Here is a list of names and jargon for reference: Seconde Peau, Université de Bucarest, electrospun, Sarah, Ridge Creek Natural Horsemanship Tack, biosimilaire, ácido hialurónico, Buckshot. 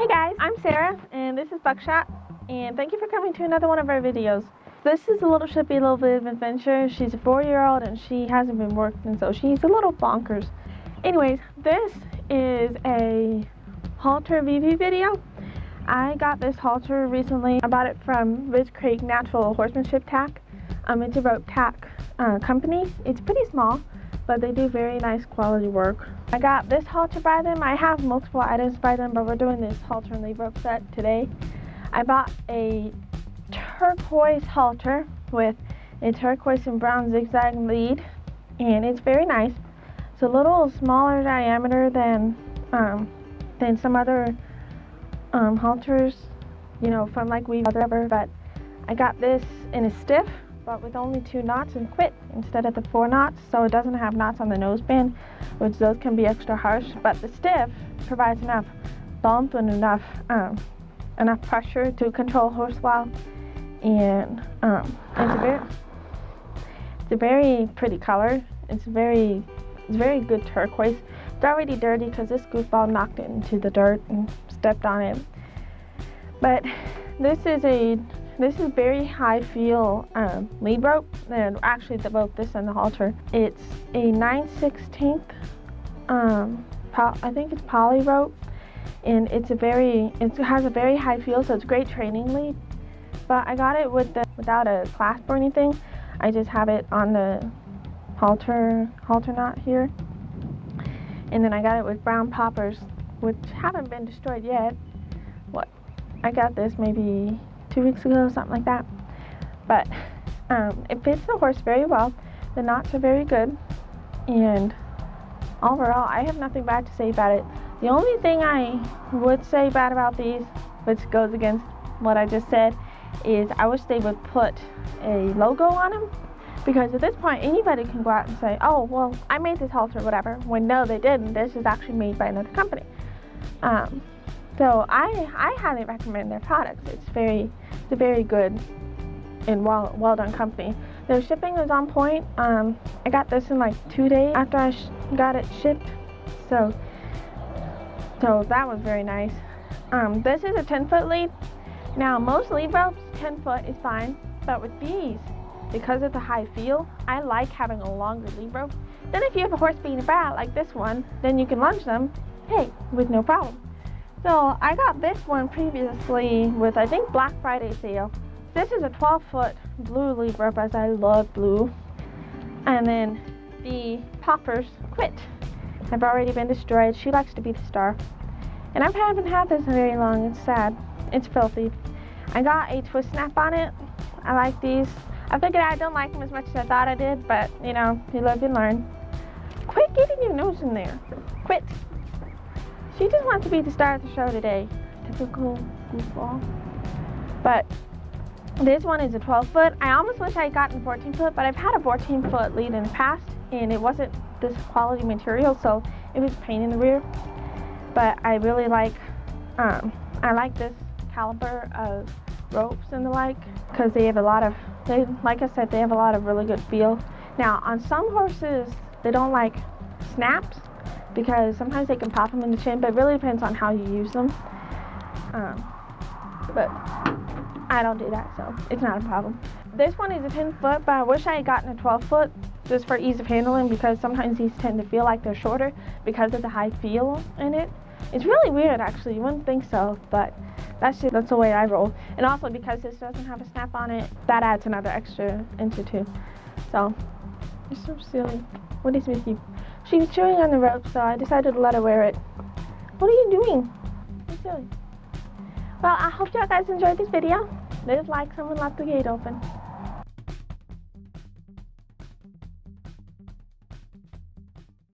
Hey guys, I'm Sarah and this is Buckshot, and thank you for coming to another one of our videos. This is a little chippy, little bit of adventure. She's a 4-year-old and she hasn't been worked, and so she's a little bonkers. Anyways, this is a halter VV video. I got this halter recently. I bought it from Ridge Creek Natural Horsemanship Tack. It's a rope tack company. It's pretty small, but they do very nice quality work. I got this halter by them. I have multiple items by them, but we're doing this halter and lead rope set today. I bought a turquoise halter with a turquoise and brown zigzag lead, and it's very nice. It's a little smaller diameter than some other halters, you know, from like Weave or whatever, but I got this in a stiff, but with only 2 knots and quit instead of the 4 knots, so it doesn't have knots on the noseband, which those can be extra harsh. But the stiff provides enough bump and enough pressure to control horsewhile, and it's a very pretty color. It's very good turquoise. It's already dirty because this goofball knocked it into the dirt and stepped on it. But this is very high feel lead rope, and actually both this and the halter. It's a 9/16, I think it's poly rope, and it has a very high feel, so it's a great training lead. But I got it without a clasp or anything. I just have it on the halter knot here, and then I got it with brown poppers, which haven't been destroyed yet. What? I got this maybe 2 weeks ago, something like that. But it fits the horse very well. The knots are very good, and overall I have nothing bad to say about it. The only thing I would say bad about these, which goes against what I just said, is I wish they would put a logo on them, because at this point anybody can go out and say, oh well, I made this halter, whatever, when no, they didn't. This is actually made by another company. So I highly recommend their products. It's a very good and well done company. Their shipping was on point. I got this in like 2 days after I got it shipped, so that was very nice. This is a 10-foot lead. Now most lead ropes 10-foot is fine, but with these, because of the high feel, I like having a longer lead rope. Then if you have a horse being bad like this one, then you can lunge them, hey, with no problem. So I got this one previously with, I think, Black Friday sale. This is a 12-foot blue lead rope, as I love blue. And then the poppers quit have already been destroyed. She likes to be the star. And I haven't had this very long. It's sad. It's filthy. I got a twist snap on it. I like these. I figured I don't like them as much as I thought I did, but you know, you live and learn. Quit getting your nose in there. Quit. She just wants to be the star of the show today. Typical goofball. But this one is a 12-foot. I almost wish I had gotten 14-foot, but I've had a 14-foot lead in the past, and it wasn't this quality material, so it was a pain in the rear. But I really like, I like this caliber of ropes and the like, because they have a lot of, like I said, they have a lot of really good feel. Now, on some horses, they don't like snaps, because sometimes they can pop them in the chin, but it really depends on how you use them. But I don't do that, so it's not a problem. This one is a 10-foot, but I wish I had gotten a 12-foot just for ease of handling, because sometimes these tend to feel like they're shorter because of the high feel in it. It's really weird, actually. You wouldn't think so, but that's the way I roll. And also because this doesn't have a snap on it, that adds another extra inch or two. So, it's so silly. What is with you? She was chewing on the rope, so I decided to let her wear it. What are you doing? You're silly. Well, I hope y'all guys enjoyed this video. Leave a like, someone left the gate open.